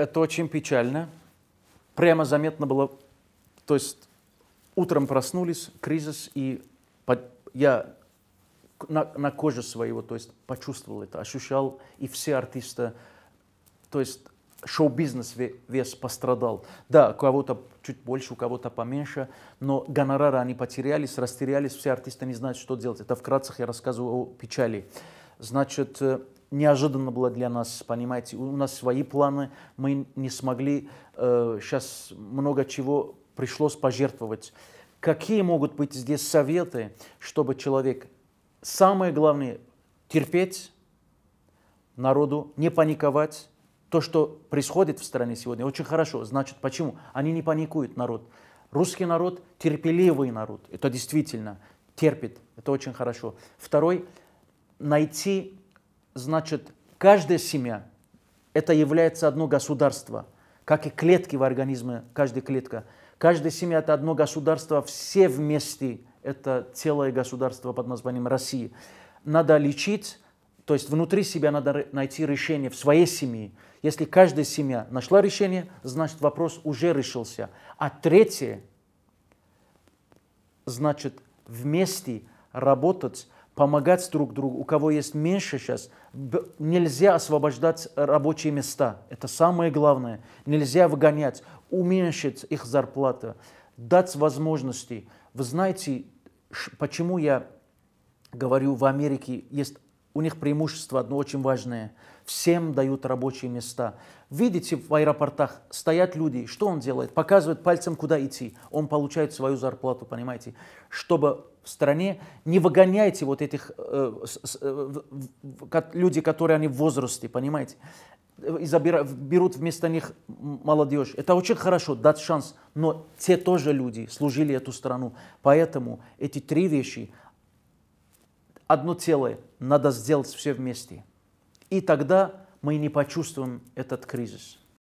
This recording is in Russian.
Это очень печально. Прямо заметно было, то есть утром проснулись, кризис, и я на коже своего, то есть почувствовал это, ощущал, и все артисты, то есть шоу-бизнес весь пострадал. Да, у кого-то чуть больше, у кого-то поменьше, но гонорары они потерялись, растерялись, все артисты не знают, что делать. Это вкратце я рассказываю о печали. Значит, неожиданно было для нас, понимаете, у нас свои планы, мы не смогли, сейчас много чего пришлось пожертвовать. Какие могут быть здесь советы, чтобы человек, самое главное, терпеть народу, не паниковать. То, что происходит в стране сегодня, очень хорошо. Значит, почему? Они не паникуют, народ. Русский народ – терпеливый народ. Это действительно терпит. Это очень хорошо. Второй – найти, значит, каждая семья – это является одно государство. Как и клетки в организме, каждая клетка. Каждая семья – это одно государство. Все вместе – это целое государство под названием Россия. Надо лечить. То есть внутри себя надо найти решение в своей семье. Если каждая семья нашла решение, значит вопрос уже решился. А третье, значит вместе работать, помогать друг другу. У кого есть меньше сейчас, нельзя освобождать рабочие места. Это самое главное. Нельзя выгонять, уменьшить их зарплату, дать возможности. Вы знаете, почему я говорю, в Америке есть... У них преимущество одно очень важное. Всем дают рабочие места. Видите, в аэропортах стоят люди. Что он делает? Показывает пальцем, куда идти. Он получает свою зарплату, понимаете? Чтобы в стране не выгоняйте вот этих людей, которые они в возрасте, понимаете? И берут вместо них молодежь. Это очень хорошо, дать шанс. Но те тоже люди служили эту страну. Поэтому эти три вещи... Одно тело надо сделать все вместе. И тогда мы не почувствуем этот кризис.